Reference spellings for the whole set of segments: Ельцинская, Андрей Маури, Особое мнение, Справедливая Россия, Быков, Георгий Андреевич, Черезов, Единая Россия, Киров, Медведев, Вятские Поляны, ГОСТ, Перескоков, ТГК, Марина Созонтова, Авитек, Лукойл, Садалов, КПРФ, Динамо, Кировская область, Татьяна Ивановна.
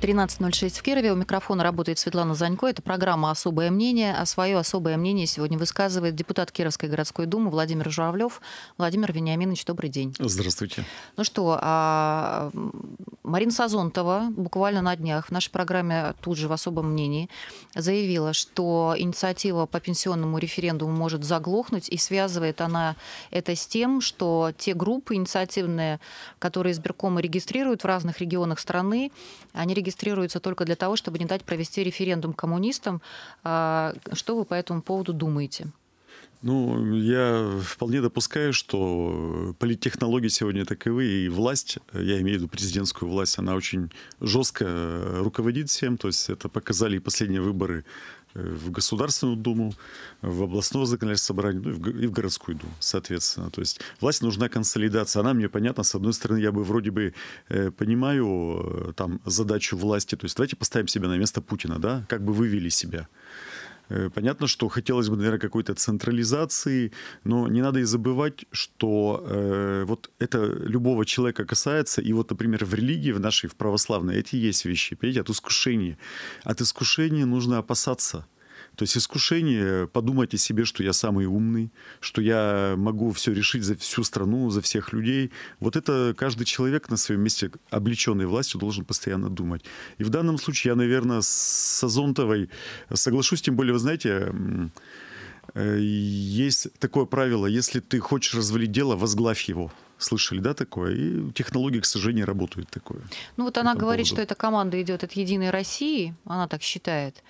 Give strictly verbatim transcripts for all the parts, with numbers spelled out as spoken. тринадцать ноль шесть в Кирове. У микрофона работает Светлана Занько. Это программа «Особое мнение». А свое особое мнение сегодня высказывает депутат Кировской городской думы Владимир Журавлев. Владимир Вениаминович, добрый день. Здравствуйте. Ну что, а... Марина Созонтова буквально на днях в нашей программе тут же в «Особом мнении» заявила, что инициатива по пенсионному референдуму может заглохнуть, и связывает она это с тем, что те группы инициативные, которые избиркомы регистрируют в разных регионах страны, они регистрируют регистрируются только для того, чтобы не дать провести референдум коммунистам. Что вы по этому поводу думаете? Ну, я вполне допускаю, что политтехнологии сегодня таковы, и власть, я имею в виду президентскую власть, она очень жестко руководит всем, то есть это показали и последние выборы в Государственную Думу, в областное законодательное собрание, ну, и в городскую Думу, соответственно. То есть власть нужна консолидация. Она мне понятна. С одной стороны, я бы вроде бы э, понимаю там задачу власти. То есть давайте поставим себя на место Путина, да? Как бы вы вели себя. Понятно, что хотелось бы, наверное, какой-то централизации, но не надо и забывать, что э, вот это любого человека касается. И вот, например, в религии, в нашей, в православной, эти есть вещи, понимаете, от искушения. От искушения нужно опасаться. То есть искушение, подумать о себе, что я самый умный, что я могу все решить за всю страну, за всех людей. Вот это каждый человек на своем месте, облеченный властью, должен постоянно думать. И в данном случае я, наверное, с Созонтовой соглашусь, тем более, вы знаете, есть такое правило, если ты хочешь развалить дело, возглавь его. Слышали, да, такое? И технологии, к сожалению, работают такое. Ну вот она говорит, поводу. Что эта команда идет от «Единой России», она так считает.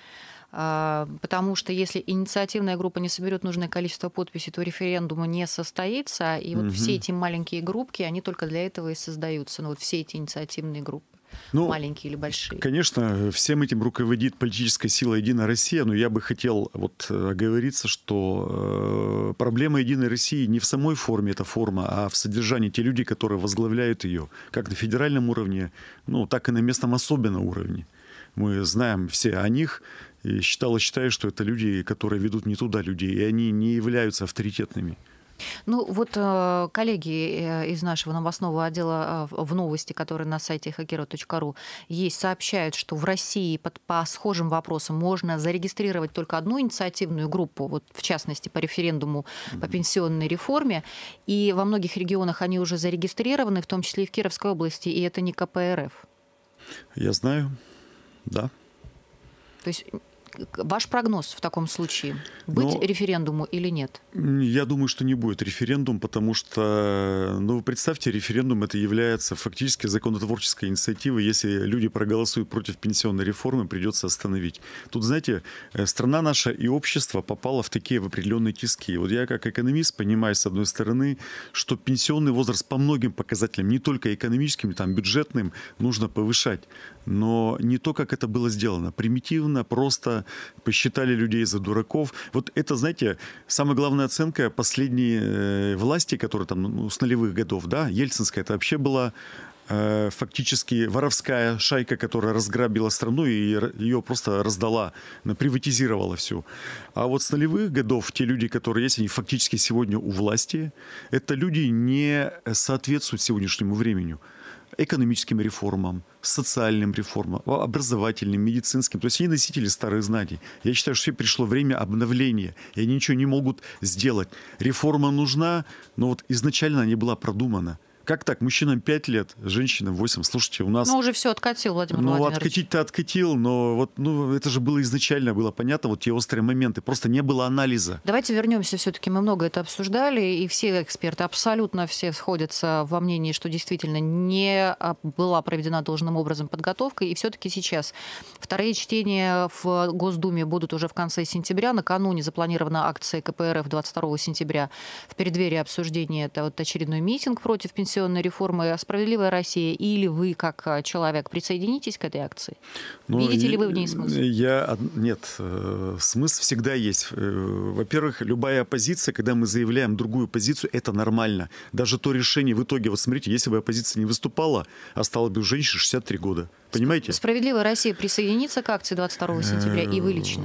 Потому что если инициативная группа не соберет нужное количество подписей, то референдум не состоится. И вот угу. все эти маленькие группки, они только для этого и создаются. Ну, вот все эти инициативные группы. Ну, маленькие или большие. Конечно, всем этим руководит политическая сила «Единая Россия», но я бы хотел вот оговориться, что проблема «Единой России» не в самой форме, эта форма, а в содержании, те люди, которые возглавляют ее, как на федеральном уровне, ну, так и на местном особенно уровне. Мы знаем все о них. И считала, считаю, что это люди, которые ведут не туда людей, и они не являются авторитетными. Ну вот коллеги из нашего новостного отдела в новости, которые на сайте хокиево точка ру есть, сообщают, что в России под, по схожим вопросам можно зарегистрировать только одну инициативную группу, вот в частности по референдуму по пенсионной реформе, и во многих регионах они уже зарегистрированы, в том числе и в Кировской области, и это не ка пэ эр эф. Я знаю, да. То есть ваш прогноз в таком случае, быть Но, референдуму или нет? Я думаю, что не будет референдум, потому что, ну, вы представьте, референдум это является фактически законотворческой инициативой. Если люди проголосуют против пенсионной реформы, придется остановить. Тут, знаете, страна наша и общество попало в такие в определенные тиски. Вот я как экономист понимаю, с одной стороны, что пенсионный возраст по многим показателям, не только экономическим, там, бюджетным, нужно повышать. Но не то, как это было сделано. Примитивно, просто посчитали людей за дураков. Вот это, знаете, самая главная оценка последней власти, которая там, ну, с нулевых годов, да, Ельцинская, это вообще была э, фактически воровская шайка, которая разграбила страну и ее просто раздала, приватизировала всю. А вот с нулевых годов те люди, которые есть, они фактически сегодня у власти, это люди не соответствуют сегодняшнему времени. Экономическим реформам, социальным реформам, образовательным, медицинским. То есть они носители старых знаний. Я считаю, что пришло время обновления, и они ничего не могут сделать. Реформа нужна, но вот изначально она не была продумана. Как так? Мужчинам пять лет, женщинам восемь. Слушайте, у нас... Ну, уже все откатил, Владимир Ну, откатить-то откатил, но вот, ну, это же было изначально, было понятно, вот те острые моменты. Просто не было анализа. Давайте вернемся все-таки. Мы много это обсуждали, и все эксперты, абсолютно все сходятся во мнении, что действительно не была проведена должным образом подготовка. И все-таки сейчас вторые чтения в Госдуме будут уже в конце сентября. Накануне запланирована акция ка пэ эр эф двадцать второго сентября. В преддверии обсуждения это вот очередной митинг против пенсионеров. Реформы «Справедливая Россия», или вы, как человек, присоединитесь к этой акции? Ну, видите я, ли вы в ней смысл? Я, нет, э, смысл всегда есть. Во-первых, любая оппозиция, когда мы заявляем другую позицию, это нормально. Даже то решение в итоге, вот смотрите, если бы оппозиция не выступала, осталось бы у женщины шестьдесят три года. Понимаете? Справедливая Россия присоединится к акции двадцать второго сентября и вы лично?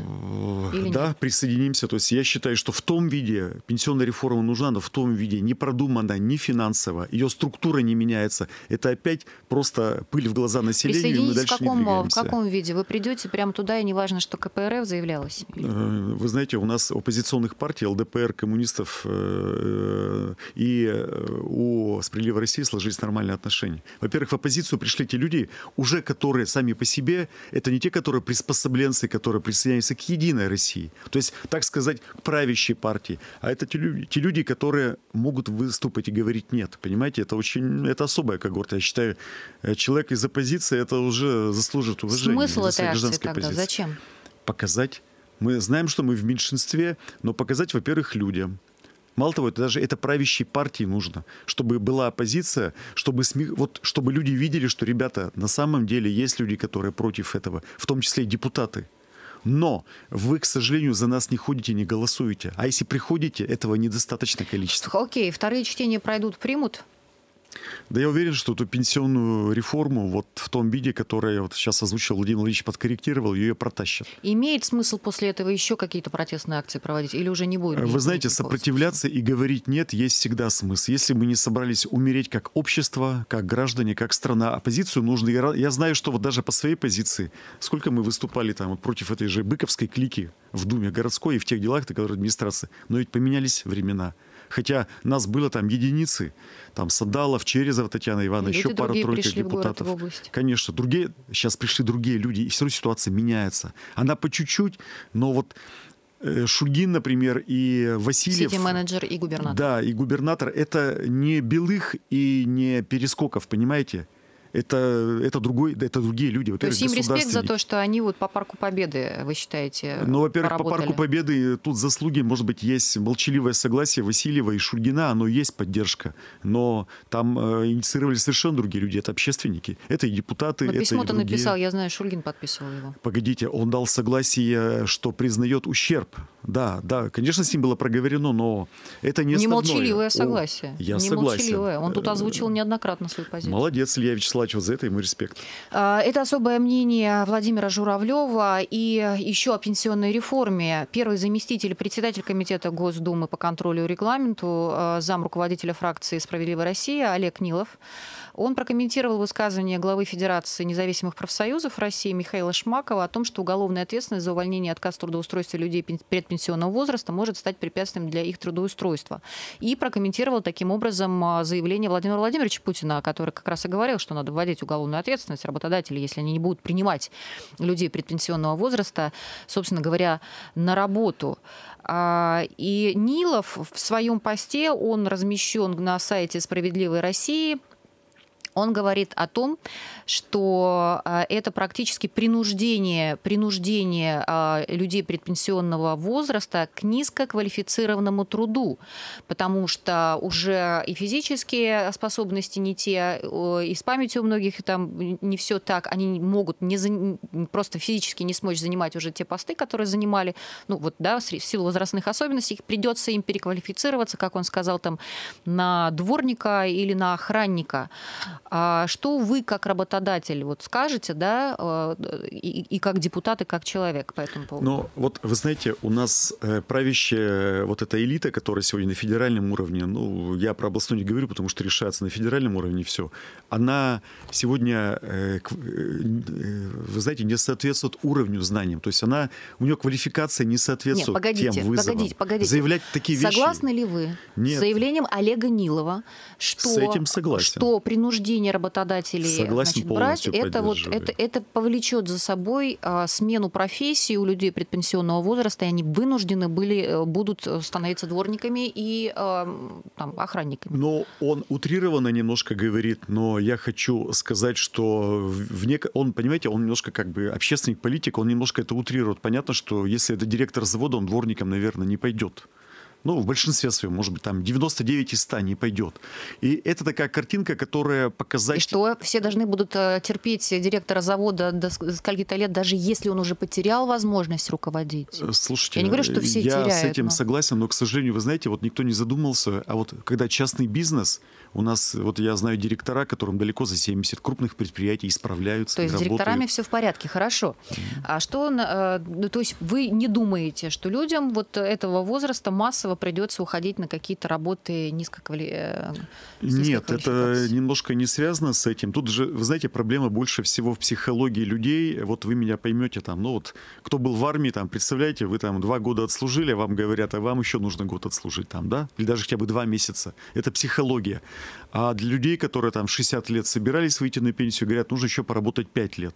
Да, присоединимся. То есть я считаю, что в том виде пенсионная реформа нужна, но в том виде не продумана, не финансово, ее структура не меняется. Это опять просто пыль в глаза населению, и мы дальше не двигаемся. В каком виде? Вы придете прямо туда, и неважно, что КПРФ заявлялось? Вы знаете, у нас оппозиционных партий, ЛДПР, коммунистов и у Справедливой России сложились нормальные отношения. Во-первых, в оппозицию пришли те люди, уже которые сами по себе, это не те, которые приспособленцы, которые присоединяются к Единой России. То есть, так сказать, к правящей партии. А это те люди, те люди, которые могут выступать и говорить «нет». Понимаете, это очень, это особая когорта. Я считаю, человек из оппозиции, это уже заслуживает уважения. Смысл этой акции тогда? Позиции. Зачем? Показать. Мы знаем, что мы в меньшинстве, но показать, во-первых, людям. Мало того, это даже это правящей партии нужно, чтобы была оппозиция, чтобы, смех, вот, чтобы люди видели, что, ребята, на самом деле есть люди, которые против этого, в том числе и депутаты. Но вы, к сожалению, за нас не ходите, не голосуете. А если приходите, этого недостаточное количество. Окей, вторые чтения пройдут, примут? Да я уверен, что эту пенсионную реформу вот в том виде, который вот сейчас озвучил Владимир Владимирович, подкорректировал, ее протащат. Имеет смысл после этого еще какие-то протестные акции проводить или уже не будет? Вы знаете, сопротивляться и говорить «нет» есть всегда смысл. Если мы не собрались умереть как общество, как граждане, как страна, оппозицию нужно... Я знаю, что вот даже по своей позиции, сколько мы выступали там вот против этой же быковской клики в Думе городской и в тех делах, которые администрации, но ведь поменялись времена. Хотя нас было там единицы, там Садалов, Черезов, Татьяна Ивановна, еще пара-тройка депутатов. Конечно, другие, сейчас пришли другие люди, и все равно ситуация меняется. Она по чуть-чуть, но вот Шульгин, например, и Васильев... Сити-менеджер и губернатор. Да, и губернатор. Это не Белых и не Перескоков, понимаете? Это, это, другой, это другие люди. То есть им респект за то, что они вот по Парку Победы, вы считаете, Ну, во-первых, по Парку Победы тут заслуги, может быть, есть молчаливое согласие Васильева и Шульгина, оно есть поддержка. Но там э, инициировали совершенно другие люди. Это общественники, это и депутаты, это и другие. Письмо-то написал, я знаю, Шульгин подписывал его. Погодите, он дал согласие, что признает ущерб. Да, да, конечно, с ним было проговорено, но это не основное. Не молчаливое согласие. Я не согласен. Молчаливое. Он тут озвучил неоднократно свою позицию. Молодец, Илья Вячеславович. Вот за это ему респект. Это особое мнение Владимира Журавлева. И еще о пенсионной реформе. Первый заместитель, председатель комитета Госдумы по контролю и регламенту, зам руководителя фракции «Справедливая Россия» Олег Нилов, он прокомментировал высказывание главы Федерации независимых профсоюзов России Михаила Шмакова о том, что уголовная ответственность за увольнение от отказ трудоустройства людей предпенсионного возраста может стать препятствием для их трудоустройства. И прокомментировал таким образом заявление Владимира Владимировича Путина, который как раз и говорил, что надо вводить уголовную ответственность работодателей, если они не будут принимать людей предпенсионного возраста, собственно говоря, на работу. И Нилов в своем посте, он размещен на сайте «Справедливой России», он говорит о том, что это практически принуждение, принуждение людей предпенсионного возраста к низкоквалифицированному труду, потому что уже и физические способности не те, и с памятью у многих там не все так, они могут не за... просто физически не смочь занимать уже те посты, которые занимали, ну вот, да, в силу возрастных особенностей, придется им переквалифицироваться, как он сказал, там, на дворника или на охранника. Что вы, как работодатель, вот скажете, да, и, и как депутат, и как человек по этому поводу? Ну, вот вы знаете, у нас правящая вот эта элита, которая сегодня на федеральном уровне, ну, я про областную не говорю, потому что решается на федеральном уровне все, она сегодня, вы знаете, не соответствует уровню знаниям. То есть она, у нее квалификация не соответствует Нет, погодите, тем вызовам. Погодите, погодите. Заявлять такие вещи. Согласны ли вы Нет. с заявлением Олега Нилова, что, с этим согласен. Что принуждение работодателей Согласен, значит, брать, это, вот, это, это повлечет за собой а, смену профессии у людей предпенсионного возраста, и они вынуждены были, будут становиться дворниками и а, там, охранниками. Но он утрированно немножко говорит, но я хочу сказать, что в нек... он, понимаете, он немножко как бы общественник, политик, он немножко это утрирует. Понятно, что если это директор завода, он дворником, наверное, не пойдет. ну, в большинстве своем, может быть, там девяносто девять из ста не пойдет. И это такая картинка, которая показать... И что все должны будут терпеть директора завода до скольки-то лет, даже если он уже потерял возможность руководить? Слушайте, я не говорю, что все я теряют, с этим но... согласен, но, к сожалению, вы знаете, вот никто не задумался, а вот когда частный бизнес, у нас, вот я знаю директора, которым далеко за семьдесят, крупных предприятий исправляются. То есть с директорами все в порядке, хорошо. А что, то есть вы не думаете, что людям вот этого возраста массово придется уходить на какие-то работы низкоквали... Нет, это немножко не связано с этим. Тут же, вы знаете, проблема больше всего в психологии людей. Вот вы меня поймете, там, ну вот, кто был в армии, там, представляете, вы там два года отслужили, а вам говорят, а вам еще нужно год отслужить, там, да? Или даже хотя бы два месяца. Это психология. А для людей, которые там в шестьдесят лет собирались выйти на пенсию, говорят, нужно еще поработать пять лет.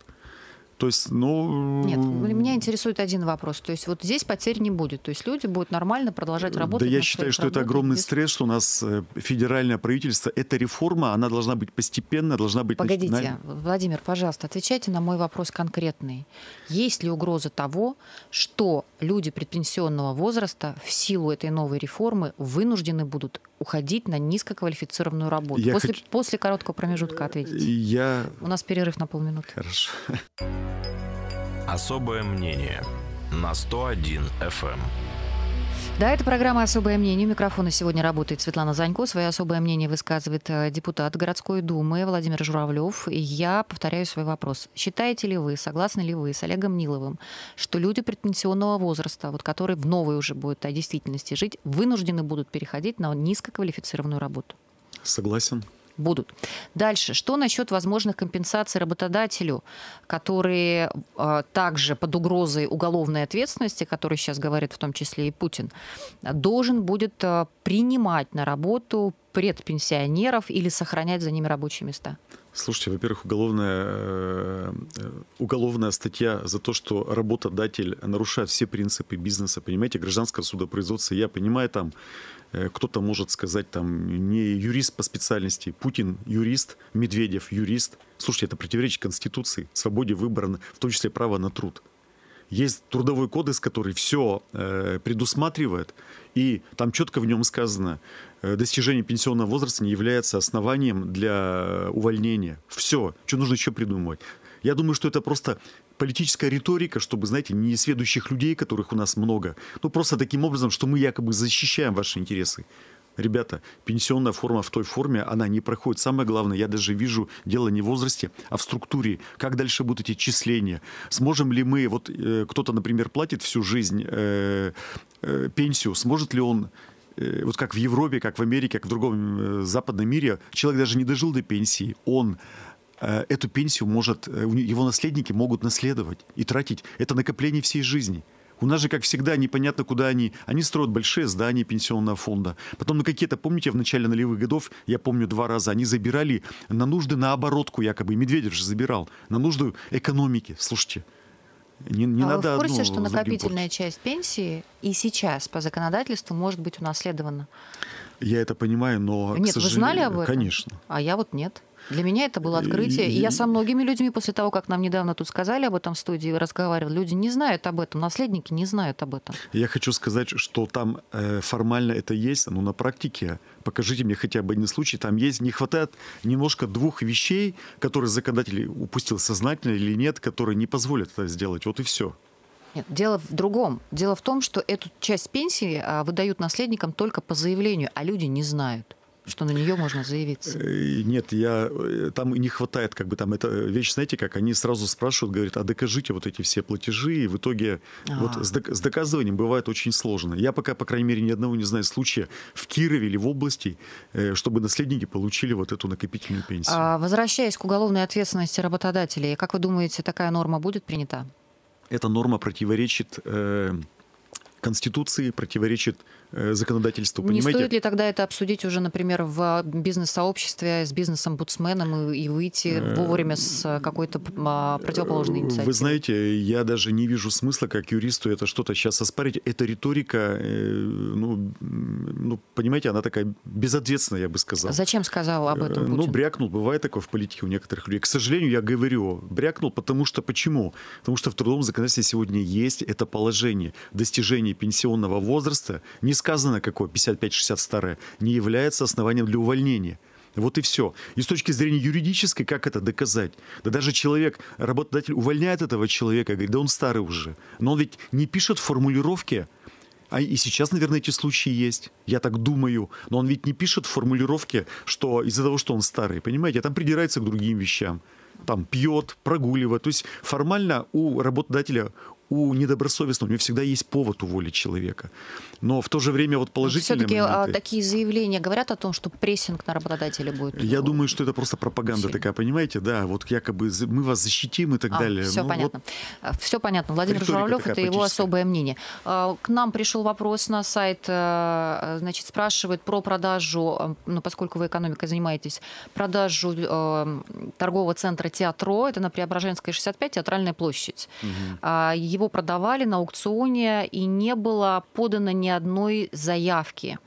То есть, ну... Нет, меня интересует один вопрос. То есть вот здесь потерь не будет. То есть люди будут нормально продолжать работать. Да, я считаю, что это огромный стресс, что у нас федеральное правительство, эта реформа, она должна быть постепенно, должна быть... Погодите, Владимир, пожалуйста, отвечайте на мой вопрос конкретный. Есть ли угроза того, что люди предпенсионного возраста в силу этой новой реформы вынуждены будут уходить на низкоквалифицированную работу? Я после, хочу... после короткого промежутка ответите. Я... У нас перерыв на полминуты. Хорошо. Особое мнение на сто один эф эм. Да, это программа «Особое мнение». У микрофона сегодня работает Светлана Занько. Свое особое мнение высказывает депутат городской думы Владимир Журавлев. И я повторяю свой вопрос. Считаете ли вы, согласны ли вы с Олегом Ниловым, что люди предпенсионного возраста, вот, которые в новой уже будут о действительности жить, вынуждены будут переходить на низкоквалифицированную работу? Согласен. Будут. Дальше. Что насчет возможных компенсаций работодателю, которые э, также под угрозой уголовной ответственности, о которой сейчас говорит в том числе и Путин, должен будет э, принимать на работу предпенсионеров или сохранять за ними рабочие места? Слушайте, во-первых, уголовная, уголовная статья за то, что работодатель нарушает все принципы бизнеса, понимаете, гражданского судопроизводства. Я понимаю, там кто-то может сказать, там, не юрист по специальности, Путин юрист, Медведев юрист. Слушайте, это противоречит Конституции, свободе выбора, в том числе право на труд. Есть трудовой кодекс, который все э, предусматривает, и там четко в нем сказано, э, достижение пенсионного возраста не является основанием для увольнения. Все, что нужно еще придумывать. Я думаю, что это просто политическая риторика, чтобы, знаете, несведущих людей, которых у нас много, ну просто таким образом, что мы якобы защищаем ваши интересы. Ребята, пенсионная форма в той форме, она не проходит. Самое главное, я даже вижу, дело не в возрасте, а в структуре. Как дальше будут эти числения? Сможем ли мы, вот э, кто-то, например, платит всю жизнь э, э, пенсию, сможет ли он, э, вот как в Европе, как в Америке, как в другом э, западном мире, человек даже не дожил до пенсии, он... эту пенсию может, его наследники могут наследовать и тратить. Это накопление всей жизни. У нас же, как всегда, непонятно, куда они... Они строят большие здания пенсионного фонда. Потом на какие-то, помните, в начале нулевых годов, я помню, два раза, они забирали на нужды на оборотку якобы. Медведев же забирал. На нужды экономики. Слушайте. Не, не а надо вы в курсе, что накопительная часть пенсии и сейчас по законодательству может быть унаследована? Я это понимаю, но... Нет, к сожалению, вы знали об этом? Конечно. А я вот нет. Для меня это было открытие. И... и я со многими людьми, после того, как нам недавно тут сказали об этом в студии, разговаривал, люди не знают об этом, наследники не знают об этом. Я хочу сказать, что там формально это есть, но на практике, покажите мне хотя бы один случай, там есть, не хватает немножко двух вещей, которые законодатель упустил сознательно или нет, которые не позволят это сделать. Вот и все. Нет, дело в другом. Дело в том, что эту часть пенсии выдают наследникам только по заявлению, а люди не знают, что на нее можно заявиться. Нет, я, там не хватает, как бы там, это вещь, знаете, как они сразу спрашивают, говорят, а докажите вот эти все платежи, и в итоге а-а-а. Вот с, док- с доказыванием бывает очень сложно. Я пока, по крайней мере, ни одного не знаю случая в Кирове или в области, чтобы наследники получили вот эту накопительную пенсию. А, возвращаясь к уголовной ответственности работодателей, как вы думаете, такая норма будет принята? Эта норма противоречит... Э- Конституции, противоречит э, законодательству. Не понимаете? Стоит ли тогда это обсудить уже, например, в бизнес-сообществе с бизнес-омбудсменом и, и выйти вовремя с какой-то а, противоположной инициативой? Вы знаете, я даже не вижу смысла как юристу это что-то сейчас оспарить. Эта риторика, э, ну, ну, понимаете, она такая безответственная, я бы сказал. Зачем сказал об этом Путин? Ну, брякнул. Бывает такое в политике у некоторых людей. К сожалению, я говорю, брякнул, потому что почему? Потому что в трудовом законодательстве сегодня есть это положение достижения пенсионного возраста не сказано какое, пятьдесят пять шестьдесят два, не является основанием для увольнения. Вот и все. И с точки зрения юридической, как это доказать? Да даже человек, работодатель увольняет этого человека, говорит, да он старый уже. Но он ведь не пишет формулировки, а и сейчас, наверное, эти случаи есть, я так думаю, но он ведь не пишет формулировки, что из-за того, что он старый, понимаете, а там придирается к другим вещам, там пьет, прогуливает. То есть формально у работодателя, у недобросовестного, у него всегда есть повод уволить человека. Но в то же время вот положительные все-таки моменты... такие заявления говорят о том, что прессинг на работодателя будет? Я думаю, что это просто пропаганда сильно такая, понимаете? Да, вот якобы мы вас защитим и так а, далее. Все ну, понятно. Вот... Все понятно. Владимир Журавлев, это его особое мнение. К нам пришел вопрос на сайт, значит, спрашивает про продажу, ну, поскольку вы экономикой занимаетесь, продажу э, торгового центра «Театро», это на Преображенской, шестьдесят пять, Театральная площадь. Угу. Его продавали на аукционе, и не было подано ни одной заявки.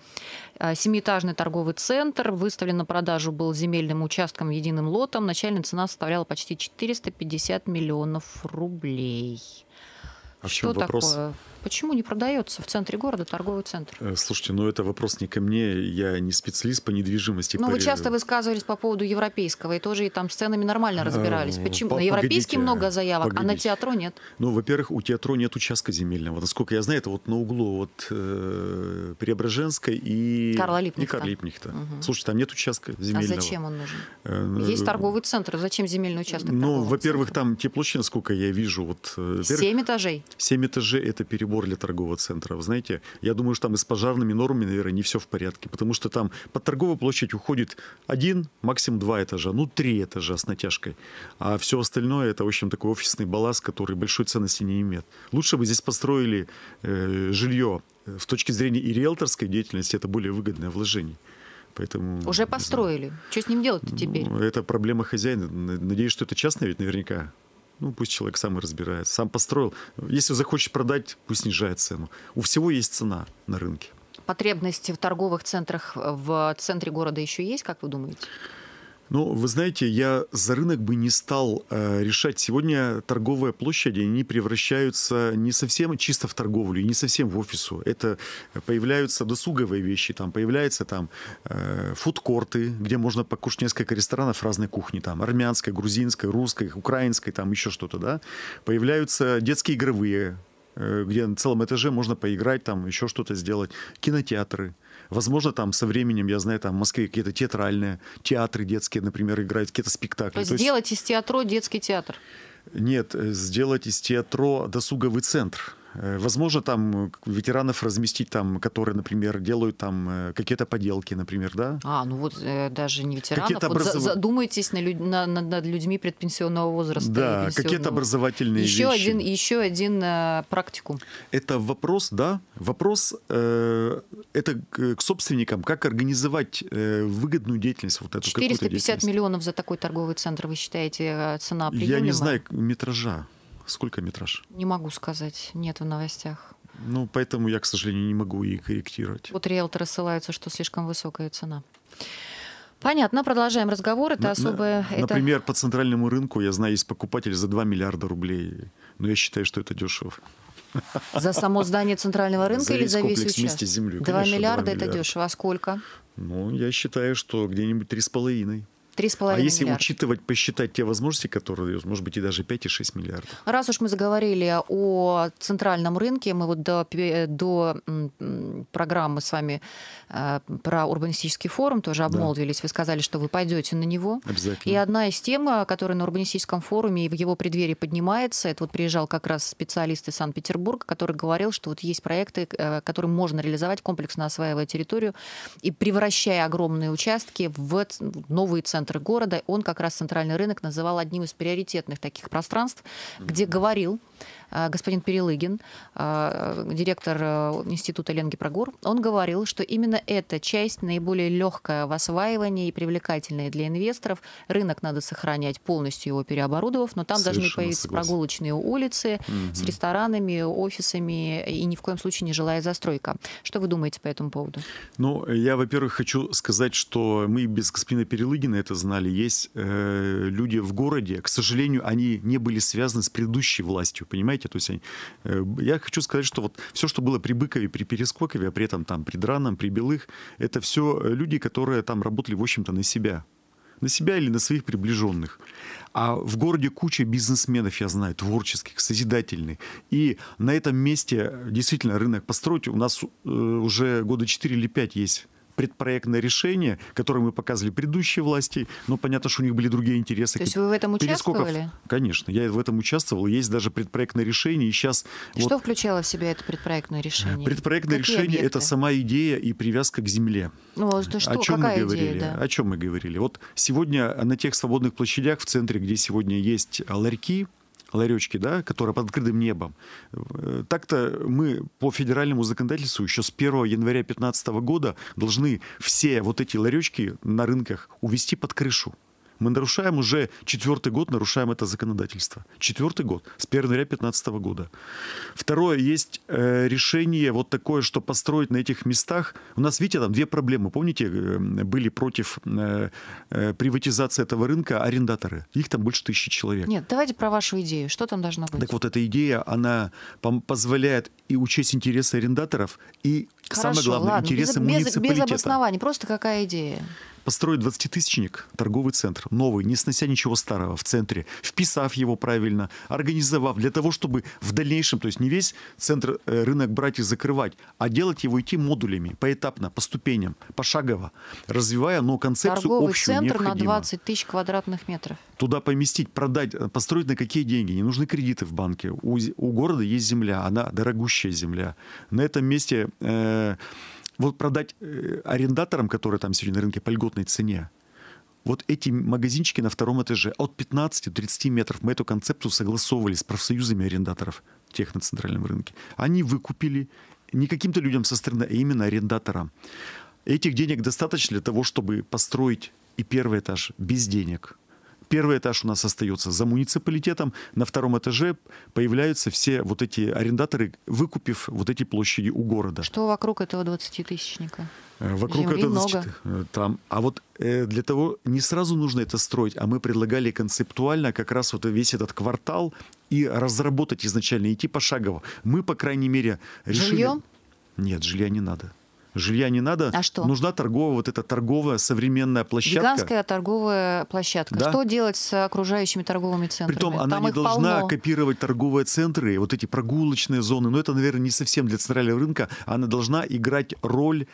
Семиэтажный торговый центр выставлен на продажу был земельным участком единым лотом. Начальная цена составляла почти четыреста пятьдесят миллионов рублей. А в чем вопрос? Почему не продается в центре города торговый центр? Слушайте, ну это вопрос не ко мне, я не специалист по недвижимости. Но по... вы часто высказывались по поводу европейского, и тоже и там с ценами нормально разбирались. Почему? По на европейский много заявок, погодите. А на Театро нет? Ну, во-первых, у Театро нет участка земельного. Насколько я знаю, это вот на углу вот, э, Преображенской и Карла Липнихта. И Карла Липнихта. Угу. Слушайте, там нет участка земельного. А зачем он нужен? Э, э, есть торговый центр, зачем земельный участок? Ну, во-первых, там те площади, насколько я вижу. Вот, семь этажей? Семь этажей, это перебор для торгового центра. Вы знаете, я думаю, что там и с пожарными нормами, наверное, не все в порядке, потому что там под торговую площадь уходит один, максимум два этажа, ну три этажа с натяжкой. А все остальное это, в общем, такой офисный балласт, который большой ценности не имеет. Лучше бы здесь построили э, жилье. С точки зрения и риэлторской деятельности это более выгодное вложение. Поэтому, уже построили. Что с ним делать-то теперь? Ну, это проблема хозяина. Надеюсь, что это частное ведь наверняка. Ну, пусть человек сам и разбирается, сам построил. Если захочет продать, пусть снижает цену. У всего есть цена на рынке. Потребности в торговых центрах в центре города еще есть, как вы думаете? Ну, вы знаете, я за рынок бы не стал э, решать. Сегодня торговые площади, они превращаются не совсем чисто в торговлю, и не совсем в офису. Это появляются досуговые вещи, там появляются там э, фудкорты, где можно покушать несколько ресторанов разной кухни, там армянской, грузинской, русской, украинской, там еще что-то, да. Появляются детские игровые, э, где на целом этаже можно поиграть, там еще что-то сделать, кинотеатры. Возможно, там со временем, я знаю, там в Москве какие-то театральные театры детские, например, играют, какие-то спектакли. То есть, То есть... сделать из Театро детский театр? Нет, сделать из Театро досуговый центр. Возможно, там ветеранов разместить, там, которые, например, делают там какие-то поделки, например, да? А, ну вот э, даже не ветеранов. Вот образов... Задумайтесь на люд... на, на, над людьми предпенсионного возраста. Да, какие-то образовательные еще вещи. Один, еще один э, практикум. Это вопрос, да, вопрос, э, это к собственникам, как организовать э, выгодную деятельность. Вот эту, четыреста пятьдесят миллионов за такой торговый центр, вы считаете, цена приемлемая? Я не знаю метража. Сколько метраж? Не могу сказать. Нет в новостях. Ну, поэтому я, к сожалению, не могу и корректировать. Вот риэлторы ссылаются, что слишком высокая цена. Понятно. Продолжаем разговор. Это на, особое... На, это... Например, по центральному рынку, я знаю, есть покупатель за два миллиарда рублей. Но я считаю, что это дешево. За само здание центрального рынка за или за весь участок? Землю. два, Конечно, миллиарда два миллиарда это дешево. А сколько? Ну, я считаю, что где-нибудь три с половиной. три с половиной а если миллиарда. Учитывать, посчитать те возможности, которые, может быть, и даже пять и шесть миллиардов. Раз уж мы заговорили о центральном рынке, мы вот до, до программы с вами э, про урбанистический форум тоже обмолвились. Да. Вы сказали, что вы пойдете на него. Обязательно. И одна из тем, которая на урбанистическом форуме и в его преддверии поднимается, это вот приезжал как раз специалист из Санкт-Петербурга, который говорил, что вот есть проекты, э, которые можно реализовать, комплексно осваивая территорию и превращая огромные участки в новые центры. Центр города, он как раз центральный рынок называл одним из приоритетных таких пространств, где говорил господин Перелыгин, директор института Ленгипрогор, он говорил, что именно эта часть наиболее легкая в осваивании и привлекательная для инвесторов. Рынок надо сохранять полностью, его переоборудовав, но там совершенно должны появиться согласен. Прогулочные улицы угу. с ресторанами, офисами и ни в коем случае не жилая застройка. Что вы думаете по этому поводу? Ну, я, во-первых, хочу сказать, что мы без господина Перелыгина это знали. Есть э, люди в городе, к сожалению, они не были связаны с предыдущей властью, понимаете? человеке. То есть я хочу сказать, что вот все, что было при Быкове, при Перескокове, а при этом там при Драном, при Белых, это все люди, которые там работали, в общем-то, на себя. На себя или на своих приближенных. А в городе куча бизнесменов, я знаю, творческих, созидательных. И на этом месте действительно рынок построить у нас уже года четыре или пять есть. Предпроектное решение, которое мы показывали предыдущие власти, но понятно, что у них были другие интересы. То есть вы в этом участвовали? Перескоков. Конечно, я в этом участвовал. Есть даже предпроектное решение, и сейчас... Что вот... включало в себя это предпроектное решение? Предпроектное Какие решение объекты? Это сама идея и привязка к земле. Ну, что, что, о чем мы говорили? Идея, да? О чем мы говорили? Вот сегодня на тех свободных площадях в центре, где сегодня есть ларьки, ларечки, да, которые под открытым небом. Так-то мы по федеральному законодательству еще с первого января две тысячи пятнадцатого года должны все вот эти ларечки на рынках увести под крышу. Мы нарушаем уже четвертый год, нарушаем это законодательство. Четвертый год, с первого января две тысячи пятнадцатого года. Второе, есть э, решение вот такое, что построить на этих местах. У нас, видите, там две проблемы. Помните, были против э, э, приватизации этого рынка арендаторы. Их там больше тысячи человек. Нет, давайте про вашу идею. Что там должно быть? Так вот, эта идея, она позволяет и учесть интересы арендаторов, и, хорошо, самое главное, ладно, интересы без, муниципалитета. Без обоснований, просто какая идея? Построить двадцатитысячник, торговый центр, новый, не снося ничего старого в центре, вписав его правильно, организовав, для того, чтобы в дальнейшем, то есть не весь центр, рынок брать и закрывать, а делать его идти модулями, поэтапно, по ступеням, пошагово, развивая, но концепцию торговый общую центр необходимо. На двадцать тысяч квадратных метров. Туда поместить, продать, построить на какие деньги? Не нужны кредиты в банке. У, у города есть земля, она дорогущая земля. На этом месте... Э, Вот продать арендаторам, которые там сегодня на рынке по льготной цене, вот эти магазинчики на втором этаже от пятнадцати до тридцати метров. Мы эту концепцию согласовывали с профсоюзами арендаторов тех на центральном рынке. Они выкупили не каким-то людям со стороны, а именно арендаторам. Этих денег достаточно для того, чтобы построить и первый этаж без денег. Первый этаж у нас остается за муниципалитетом. На втором этаже появляются все вот эти арендаторы, выкупив вот эти площади у города. Что вокруг этого двадцатитысячника? Вокруг Земли этого много. Там. А вот э, для того не сразу нужно это строить, а мы предлагали концептуально как раз вот весь этот квартал и разработать изначально, идти пошагово. Мы, по крайней мере, решили... Жильем? Нет, жилья не надо. Жилья не надо. А что? Нужна торговая, вот эта торговая современная площадка. Гигантская торговая площадка. Да? Что делать с окружающими торговыми центрами? Притом она Там не должна полно. Копировать торговые центры, вот эти прогулочные зоны. Но это, наверное, не совсем для центрального рынка. Она должна играть роль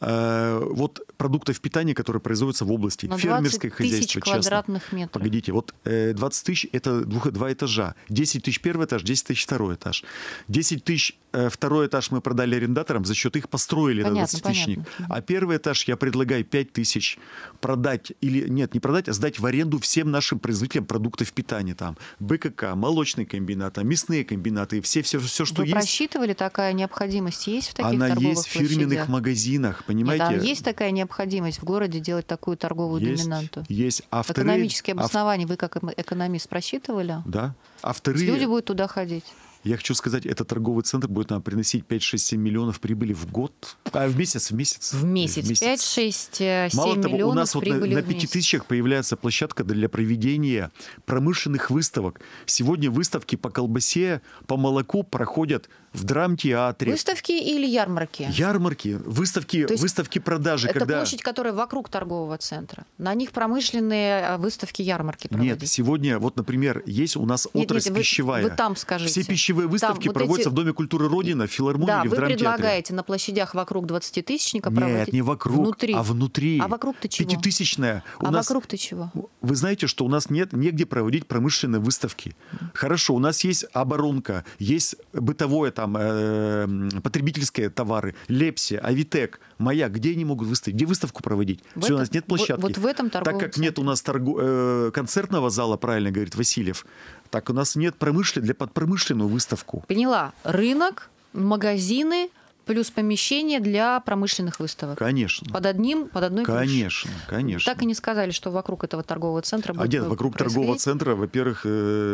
э, вот, продуктов питания, которые производятся в области. Но фермерское хозяйство, квадратных метров. Погодите, вот э, двадцать тысяч это двух, два этажа. десять тысяч первый этаж, десять тысяч второй этаж. десять тысяч э, второй этаж мы продали арендаторам, за счет их построили. Понятно. Понятно. А первый этаж я предлагаю пять тысяч продать, или нет, не продать, а сдать в аренду всем нашим производителям продуктов питания. Там БКК, молочные комбинаты, мясные комбинаты, все, все, все что Вы есть. Вы просчитывали, такая необходимость есть в таких Она торговых площадях? Она есть в фирменных магазинах, понимаете? Нет, а есть такая необходимость в городе делать такую торговую есть, доминанту? Есть. А вторые... Экономические обоснования вы как экономист просчитывали? Да. А вторые... Люди будут туда ходить. Я хочу сказать, этот торговый центр будет нам приносить пять-шесть-семь миллионов прибыли в год. А в месяц, в месяц. В месяц. месяц. пять-шесть-семь миллионов прибыли в месяц. Мало того, у нас вот на, на пяти тысячах появляется площадка для проведения промышленных выставок. Сегодня выставки по колбасе, по молоку проходят в драмтеатре. Выставки или ярмарки? Ярмарки. Выставки, выставки продажи. Это когда... площадь, которая вокруг торгового центра. На них промышленные выставки, ярмарки проводят. Нет, сегодня, вот, например, есть у нас нет, отрасль нет, пищевая. Вы, вы там скажите. Все пищевые выставки там проводятся вот эти... в Доме культуры Родина, в филармонии, да, или в драмтеатре. Да, вы предлагаете на площадях вокруг двадцатитысячника проводить? Нет, не вокруг, внутри. а внутри. А вокруг-то чего? Пятитысячная. У а нас... вокруг-то чего? Вы знаете, что у нас нет негде проводить промышленные выставки. Хорошо, у нас есть оборонка, есть бытовое, там, э, потребительские товары, Лепси, Авитек, Маяк. Где они могут выставить? Где выставку проводить? В Все, этом... у нас нет площадки. Вот, вот в этом торговом Так как центре. Нет у нас торгу... э, концертного зала, правильно говорит Васильев, так, у нас нет промышленной, для подпромышленную выставку. Поняла. Рынок, магазины, плюс помещение для промышленных выставок. Конечно. Под одним, под одной крышей. Конечно, конечно. Так и не сказали, что вокруг этого торгового центра будет происходить. А нет, вокруг торгового центра, во-первых,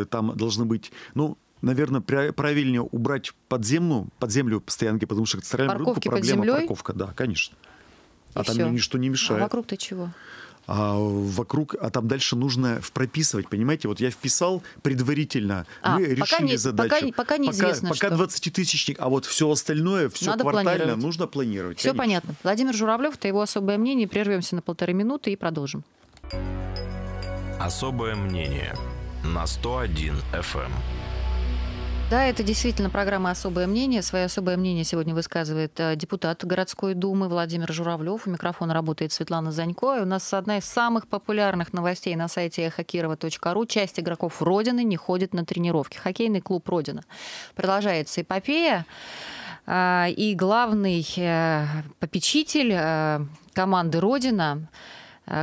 там должны быть... ну, наверное, правильнее убрать под землю, под землю стоянки, потому что к центральному рынку проблема парковка. Да, конечно. А там ничто не мешает. А вокруг-то чего? а вокруг, а там дальше нужно прописывать, понимаете? Вот я вписал предварительно, а, мы решили не, задачу. Пока, пока неизвестно, пока, пока двадцатитысячник, а вот все остальное, все надо квартально нужно планировать. Все конечно. Понятно. Владимир Журавлев, это его особое мнение. Прервемся на полторы минуты и продолжим. Особое мнение на сто один эф эм. Да, это действительно программа «Особое мнение». Свое особое мнение сегодня высказывает депутат городской думы Владимир Журавлев. У микрофона работает Светлана Занько. И у нас одна из самых популярных новостей на сайте хокиево точка ру. Часть игроков «Родины» не ходит на тренировки. Хоккейный клуб «Родина». Продолжается эпопея. И главный попечитель команды «Родина»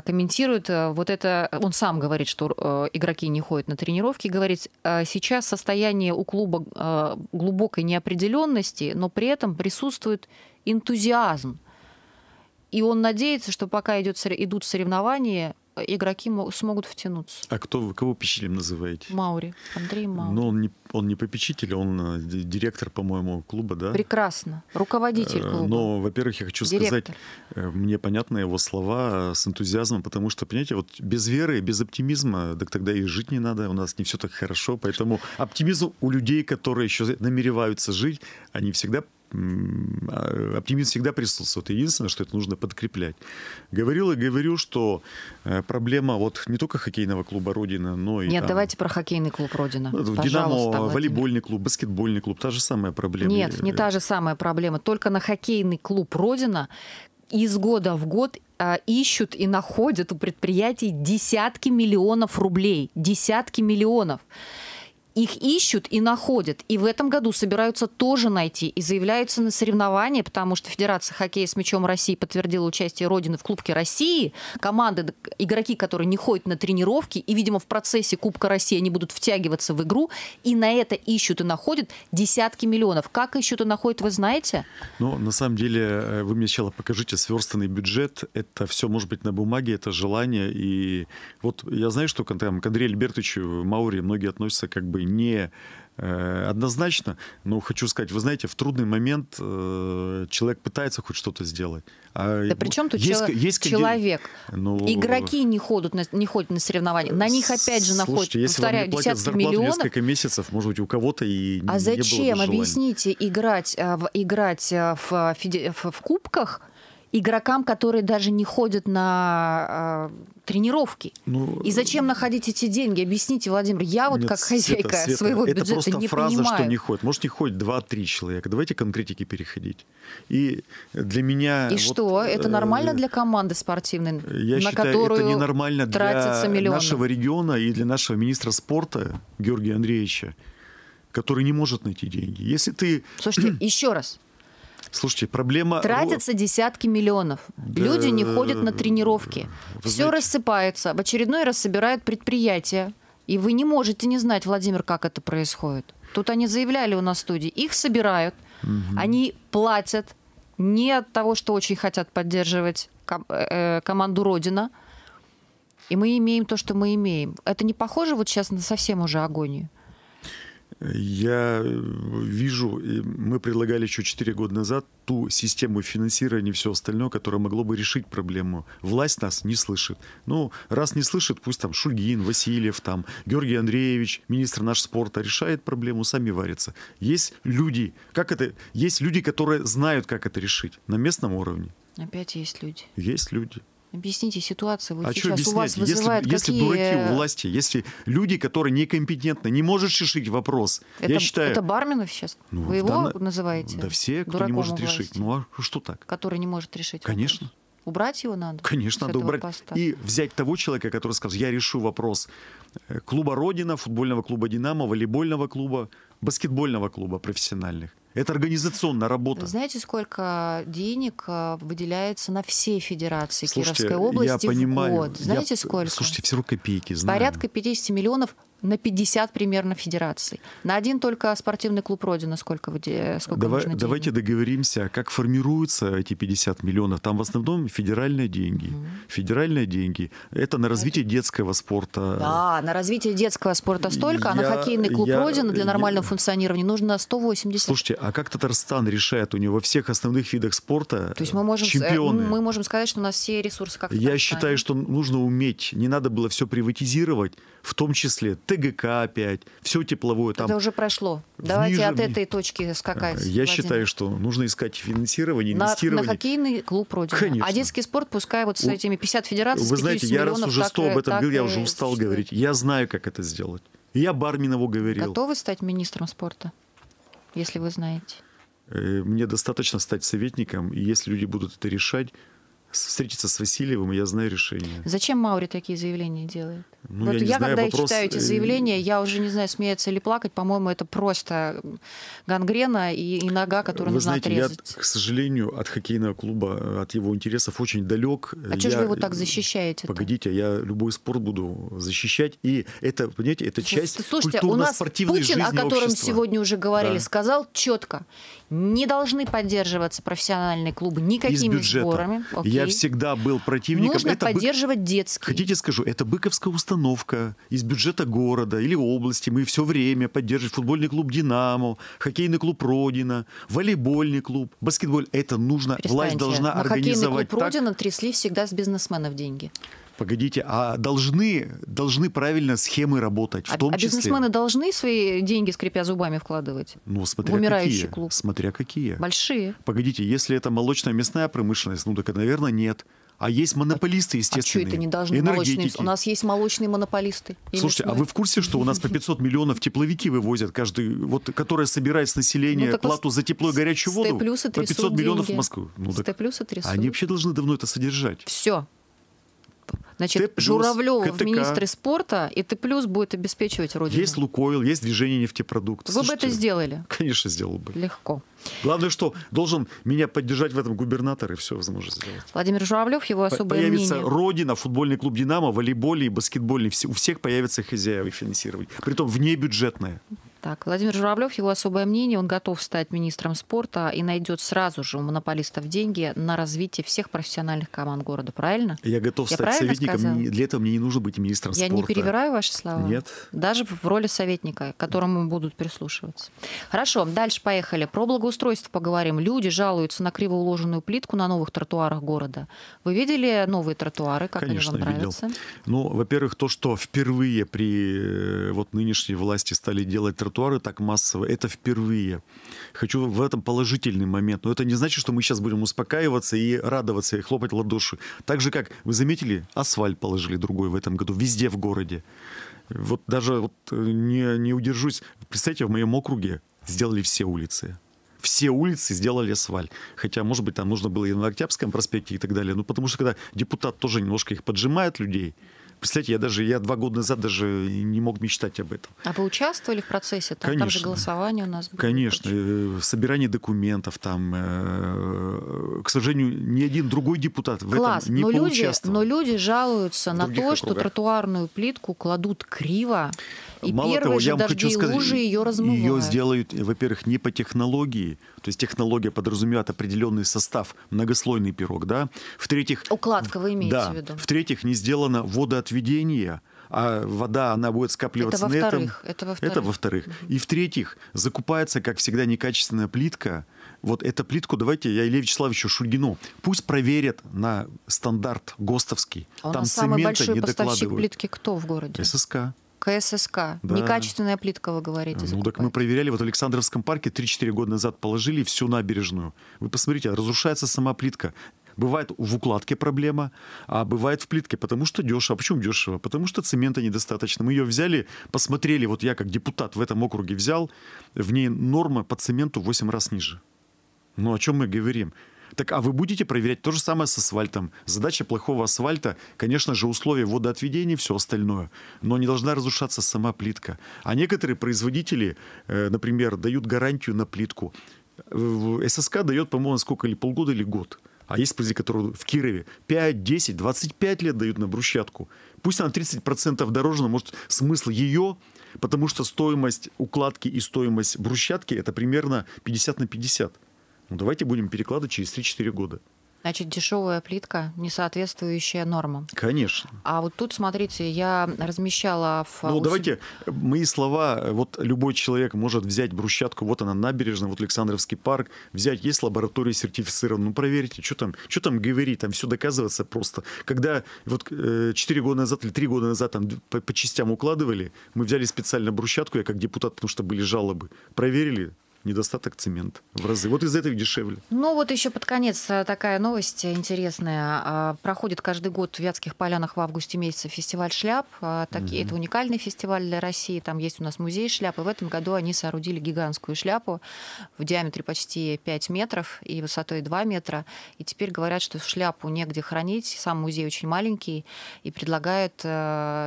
комментирует вот это, он сам говорит, что игроки не ходят на тренировки, говорит, сейчас состояние у клуба глубокой неопределенности, но при этом присутствует энтузиазм. И он надеется, что пока идет, идут соревнования, игроки смогут втянуться. А кто, вы кого попечителем называете? Маури. Андрей Маури. Но он не, он не попечитель, он директор, по-моему, клуба, да? Прекрасно. Руководитель клуба. Но, во-первых, я хочу директор. сказать, мне понятны его слова с энтузиазмом, потому что, понимаете, вот без веры, без оптимизма, так тогда и жить не надо, у нас не все так хорошо, поэтому оптимизм у людей, которые еще намереваются жить, они всегда... Оптимизм всегда присутствует. Единственное, что это нужно подкреплять. Говорил и говорю, что проблема вот не только хоккейного клуба «Родина», но и... Нет, там... давайте про хоккейный клуб «Родина». «Динамо», волейбольный клуб, баскетбольный клуб, та же самая проблема. Нет, не та же самая проблема. Только на хоккейный клуб «Родина» из года в год ищут и находят у предприятий десятки миллионов рублей. Десятки миллионов. Их ищут и находят. И в этом году собираются тоже найти. И заявляются на соревнования, потому что Федерация хоккея с мячом России подтвердила участие «Родины» в Кубке России. Команды, игроки, которые не ходят на тренировки, и, видимо, в процессе Кубка России они будут втягиваться в игру. И на это ищут и находят десятки миллионов. Как ищут и находят, вы знаете? Ну, на самом деле, вы мне сначала покажите сверстанный бюджет. Это все может быть на бумаге, это желание. И вот я знаю, что к Андрею Альбертовичу Маури многие относятся как бы не э, однозначно, но хочу сказать, вы знаете, в трудный момент э, человек пытается хоть что-то сделать. А да при чем тут есть, чело есть человек? Ну, игроки не ходят, на, не ходят на соревнования, на них опять же находят, повторяю, десятки миллионов. Несколько месяцев, может быть, у кого-то и а не зачем, было бы объясните, играть, играть в, в, в кубках игрокам, которые даже не ходят на э, тренировки. Ну, и зачем находить эти деньги? Объясните, Владимир. Я вот нет, как хозяйка Света, Света, своего это бюджета просто не фраза, понимаю. Что не ходит. Может, не ходит два-три человека. Давайте к конкретике переходить. И для меня... И вот, что? Это нормально э, для команды спортивной, я на считаю, которую это ненормально для миллионы. Нашего региона и для нашего министра спорта Георгия Андреевича, который не может найти деньги. Если ты... Слушайте, еще раз. Слушайте, проблема... Тратятся десятки миллионов. Да... Люди не ходят на тренировки. Вы Все знаете... рассыпается. В очередной раз собирают предприятия. И вы не можете не знать, Владимир, как это происходит. Тут они заявляли у нас в студии. Их собирают. Угу. Они платят не от того, что очень хотят поддерживать ком э команду «Родина». И мы имеем то, что мы имеем. Это не похоже вот сейчас на совсем уже агонию? Я вижу, мы предлагали еще четыре года назад ту систему финансирования и все остальное, которое могло бы решить проблему. Власть нас не слышит. Ну, раз не слышит, пусть там Шульгин, Васильев, там, Георгий Андреевич, министр наш спорта, решает проблему, сами варятся. Есть люди, как это, есть люди, которые знают, как это решить на местном уровне. Опять есть люди. Есть люди. Объясните ситуацию. Вот а сейчас что у вас вызывает если, какие... если дураки у власти, если люди, которые некомпетентны, не можешь решить вопрос. Это, я считаю... это Барменов сейчас? Ну, вы его данной... называете? Да все, кто не может решить. Ну а что так? Который не может решить. Конечно. Вопрос. Убрать его надо? Конечно, надо убрать. Поста. И взять того человека, который скажет, я решу вопрос клуба «Родина», футбольного клуба «Динамо», волейбольного клуба, баскетбольного клуба профессиональных. Это организационная работа. Знаете, сколько денег выделяется на все федерации слушайте, Кировской области я понимаю, в год? Знаете, я... сколько? Слушайте, все копейки. Знаем. Порядка пятидесяти миллионов на пятьдесят примерно федераций. На один только спортивный клуб «Родина» сколько, сколько Давай, нужно денег? Давайте договоримся, как формируются эти пятьдесят миллионов. Там в основном федеральные деньги. Угу. Федеральные деньги. Это на развитие детского спорта. Да, на развитие детского спорта столько, я, а на хоккейный клуб я, «Родина» для нормального я... функционирования нужно сто восемьдесят. Слушайте, а как Татарстан решает? У него во всех основных видах спорта То есть мы можем, чемпионы. Мы можем сказать, что у нас все ресурсы как-то. Я считаю, что нужно уметь. Не надо было все приватизировать, в том числе тэ гэ ка опять, все тепловое. Там. Это уже прошло. Давайте ниже... от этой точки скакать. Я Владимир. считаю, что нужно искать финансирование, инвестирование. На, на хоккейный клуб «Родина». Конечно. А детский спорт пускай вот с этими пятьюдесятью федерациями. Вы знаете, я раз уже сто об этом говорил, я уже устал существует. говорить. Я знаю, как это сделать. Я Барменову говорил. Готовы стать министром спорта, если вы знаете? Мне достаточно стать советником, и если люди будут это решать, встретиться с Васильевым, и я знаю решение. Зачем Маури такие заявления делает? Ну, вот я, я знаю, когда вопрос... я читаю эти заявления, я уже не знаю, смеяться или плакать. По-моему, это просто гангрена и, и нога, которую Вы нужно знаете, отрезать. Я, к сожалению, от хоккейного клуба, от его интересов очень далек. А я... что же вы его так защищаете? Погодите, я любой спорт буду защищать. И это, понимаете, это часть культурно-спортивной жизни общества. Слушайте, у нас Путин, о котором общества. сегодня уже говорили, да. сказал четко, не должны поддерживаться профессиональный клуб никакими сборами. Окей. Я всегда был противником. Нужно это поддерживать бы... детский. Хотите, скажу, это быковская установка. Из бюджета города или области мы все время поддерживаем футбольный клуб «Динамо», хоккейный клуб «Родина», волейбольный клуб, баскетбол. Это нужно, власть должна на организовать. Хоккейный клуб «Родина» трясли всегда с бизнесменов деньги. Погодите, а должны, должны правильно схемы работать, в а, том числе... А бизнесмены должны свои деньги, скрипя зубами, вкладывать? Ну, смотря умирающий какие. Клуб. Смотря какие. Большие. Погодите, если это молочно-мясная промышленность, ну так, наверное, нет. А есть монополисты, естественно. А что это не должны молочные? У нас есть молочные монополисты. Слушайте, а вы в курсе, что у нас по пятьсот миллионов тепловики вывозят каждый, вот, которые собирают с населения ну, плату за тепло и горячую воду, по пятьсот миллионов деньги. В Москву? Ну, так... Они вообще должны давно это содержать. Все. Значит, Журавлёв в министры спорта, и Т плюс будет обеспечивать Родину. Есть «Лукойл», есть движение нефтепродуктов. Вы Слушайте, бы это сделали? Конечно, сделал бы. Легко. Главное, что должен меня поддержать в этом губернатор, и все возможно сделать. Владимир Журавлев, его особое появится мнение. Появится «Родина», футбольный клуб «Динамо», волейболь и баскетбольный. У всех появится хозяева и финансирование. Притом внебюджетное. Так, Владимир Журавлев, его особое мнение, он готов стать министром спорта и найдет сразу же у монополистов деньги на развитие всех профессиональных команд города, правильно? Я готов Я стать советником, сказала? Для этого мне не нужно быть министром Я спорта. Я не перевираю ваши слова? Нет. Даже в роли советника, к которому будут прислушиваться. Хорошо, дальше поехали. Про благоустройство поговорим. Люди жалуются на криво уложенную плитку на новых тротуарах города. Вы видели новые тротуары? Как Конечно, они вам нравятся? Видел. Ну, во-первых, то, что впервые при вот, нынешней власти стали делать тротуары, тротуары так массово, это впервые. Хочу в этом положительный момент. Но это не значит, что мы сейчас будем успокаиваться и радоваться, и хлопать в ладоши. Так же, как, вы заметили, асфальт положили другой в этом году, везде в городе. Вот даже вот, не, не удержусь. Представьте, в моем округе сделали все улицы. Все улицы сделали асфальт. Хотя, может быть, там нужно было и на Октябрьском проспекте и так далее. Ну, потому что, когда депутат тоже немножко их поджимает, людей, представляете, я даже я два года назад даже не мог мечтать об этом. А вы участвовали в процессе? Там, Конечно. Там же голосование у нас было. Конечно. Собирание документов там. Э, к сожалению, ни один другой депутат в Класс. этом не но поучаствовал. Люди, но люди жалуются на то, округах. что тротуарную плитку кладут криво. И Мало первые того, же я вам хочу сказать, лужи ее размывают. Ее сделают, во-первых, не по технологии. То есть технология подразумевает определенный состав, многослойный пирог. Да? В-третьих, Укладка вы имеете да, в виду? В-третьих, не сделано водоотведение, а вода, она будет скапливаться это во на этом. Это во-вторых. Во угу. И в-третьих, закупается, как всегда, некачественная плитка. Вот эту плитку давайте я Илье Вячеславовичу Шульгину. Пусть проверят на стандарт ГОСТовский. А Там самый большой не поставщик плитки кто в городе? эс эс ка. ка эс эс ка. Да. Некачественная плитка, вы говорите. Ну, так мы проверяли. Вот в Александровском парке три-четыре года назад положили всю набережную. Вы посмотрите, разрушается сама плитка. Бывает в укладке проблема, а бывает в плитке, потому что дешево. Почему дешево? Потому что цемента недостаточно. Мы ее взяли, посмотрели, вот я как депутат в этом округе взял, в ней норма по цементу восемь раз ниже. Ну, о чем мы говорим? Так, а вы будете проверять то же самое с асфальтом. Задача плохого асфальта, конечно же, условия водоотведения и все остальное. Но не должна разрушаться сама плитка. А некоторые производители, например, дают гарантию на плитку. ССК дает, по-моему, сколько, или полгода, или год. А есть спреди, которые в Кирове пять, десять, двадцать пять лет дают на брусчатку. Пусть она тридцать процентов дороже, но, может, смысл ее, потому что стоимость укладки и стоимость брусчатки это примерно пятьдесят на пятьдесят. Ну, давайте будем перекладывать через три-четыре года. Значит, дешевая плитка, не соответствующая нормам. Конечно. А вот тут, смотрите, я размещала... В... Ну, давайте мои слова. Вот любой человек может взять брусчатку. Вот она, набережная, вот Александровский парк. Взять, есть лаборатория сертифицированная. Ну, проверьте, что там, что там говорит. Там все доказывается просто. Когда вот четыре года назад или три года назад там по, по частям укладывали, мы взяли специально брусчатку, я как депутат, потому что были жалобы. Проверили. Недостаток цемента в разы. Вот из-за этого дешевле. Ну вот еще под конец такая новость интересная. Проходит каждый год в Вятских Полянах в августе месяце фестиваль шляп. Такие, угу. Это уникальный фестиваль для России. Там есть у нас музей шляп. И в этом году они соорудили гигантскую шляпу в диаметре почти пять метров и высотой два метра. И теперь говорят, что шляпу негде хранить. Сам музей очень маленький. И предлагают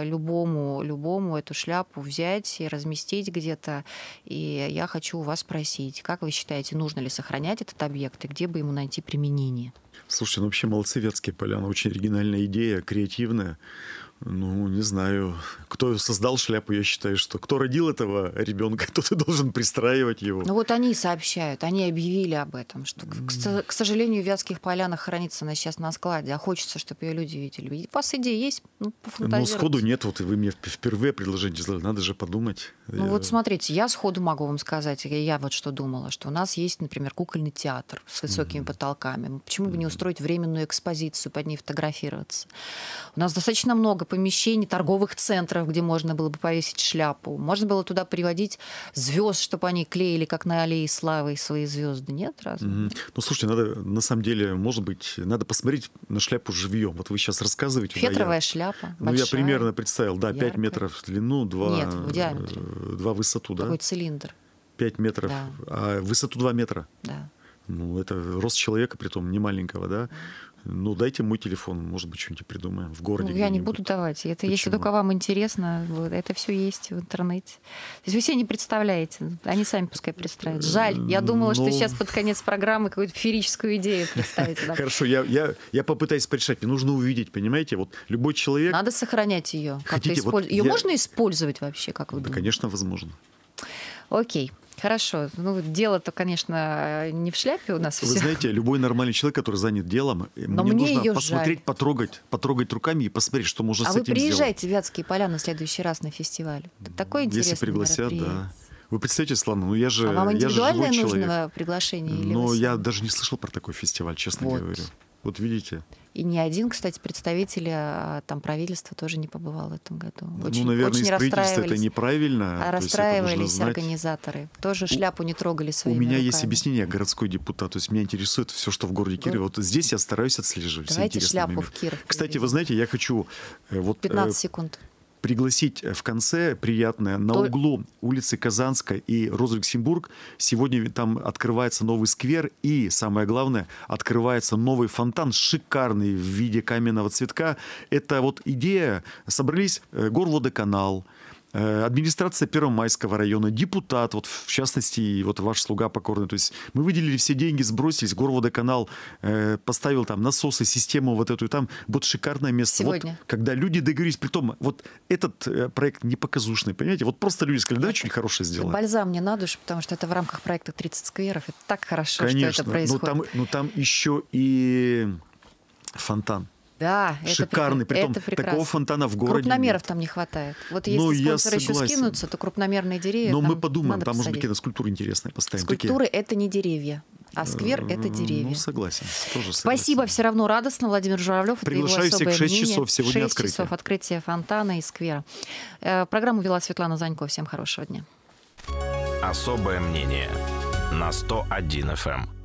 любому, любому эту шляпу взять и разместить где-то. И я хочу у вас спросить. Как вы считаете, нужно ли сохранять этот объект и где бы ему найти применение? Слушайте, ну вообще молодцы Вятские Поляны. Очень оригинальная идея, креативная. Ну, не знаю, кто создал шляпу, я считаю, что кто родил этого ребенка, тот и должен пристраивать его. Ну вот они сообщают, они объявили об этом, что, mm. к сожалению, в Вятских Полянах хранится она сейчас на складе, а хочется, чтобы ее люди видели. У вас идеи есть? Ну, пофантазировать. Ну, сходу нет, вот вы мне впервые предложение сделали, надо же подумать. Ну я... вот смотрите, я сходу могу вам сказать, я вот что думала, что у нас есть, например, кукольный театр с высокими mm. потолками. Почему бы mm. не устроить временную экспозицию, под ней фотографироваться? У нас достаточно много помещений, торговых центров, где можно было бы повесить шляпу. Можно было туда приводить звезд, чтобы они клеили, как на аллее славы, свои звезды. Нет, разве? Mm-hmm. Ну, слушайте, надо, на самом деле, может быть, надо посмотреть на шляпу живьем. Вот вы сейчас рассказываете. Фетровая да, я... шляпа. Ну, большая, я примерно представил, да, яркая. пять метров в длину, два, Нет, в диаметре. два в высоту, да? Такой цилиндр. пять метров, да. А высоту два метра? Да. Ну, это рост человека, притом не маленького, да? Ну, дайте мой телефон, может быть, что-нибудь придумаем в городе. Ну, я не буду давать. Это, если только вам интересно, вот, это все есть в интернете. То есть вы себе не представляете. Они сами пускай представят. Жаль, я думала, Но... что сейчас под конец программы какую-то феерическую идею представите. Хорошо, я, я, я попытаюсь порешать. Мне нужно увидеть, понимаете? Вот любой человек... Надо сохранять ее. Хотите, вот ее я... можно использовать вообще, как вы да, думаете? Конечно, возможно. Окей. Хорошо. Ну, дело-то, конечно, не в шляпе у нас. Вы все. Знаете, любой нормальный человек, который занят делом, Но мне, мне нужно посмотреть, жаль. потрогать, потрогать руками и посмотреть, что можно а с этим сделать. А вы приезжайте в Вятские Поляны в следующий раз на фестиваль. Такое интересное Если пригласят, да. Вы представляете, Светлана, ну я же а вам индивидуальное я же нужно человек. приглашение? Или Но я даже не слышал про такой фестиваль, честно вот. говоря. Вот видите. И ни один, кстати, представитель там, правительства тоже не побывал в этом году. Очень, ну, наверное, очень из правительства это неправильно. А расстраивались организаторы. Тоже шляпу не трогали своими руками. У меня руками. есть объяснение, городской депутат. То есть меня интересует все, что в городе Кирове. Вот здесь я стараюсь отслеживать. Давайте все шляпу моменты. в Киров. Кстати, вы знаете, я хочу... Вот, пятнадцать секунд. Пригласить в конце приятное. На То... углу улицы Казанская и Роза-Люксембург сегодня там открывается новый сквер. И, самое главное, открывается новый фонтан, шикарный в виде каменного цветка. Это вот идея. Собрались горводоканал, администрация Первомайского района, депутат, вот в частности, и вот ваш слуга покорный. То есть мы выделили все деньги, сбросились, горводоканал э, поставил там насосы, систему вот эту, и там вот шикарное место. Сегодня. Вот, когда люди договорились, притом вот этот э, проект не показушный, понимаете? Вот просто люди сказали, да, что-нибудь хорошее сделаем. Бальзам мне на душу, потому что это в рамках проекта тридцать скверов. Это так хорошо, Конечно, что это происходит. Конечно, но, но там еще и фонтан. Да, шикарный, это, притом это такого фонтана в городе крупномеров нет. Там не хватает. Вот если Но спонсоры еще скинутся, то крупномерные деревья. Но мы подумаем, там посадить. Может быть какие-то скульптуры интересные поставим. Скульптуры такие. Это не деревья, а сквер это деревья. Ну, согласен, тоже согласен. Спасибо, все равно радостно, Владимир Журавлев. Приглашаю всех в шесть часов сегодня открытие. шесть часов открытие фонтана и сквера. Программу вела Светлана Занько. Всем хорошего дня. Особое мнение на сто один эф эм.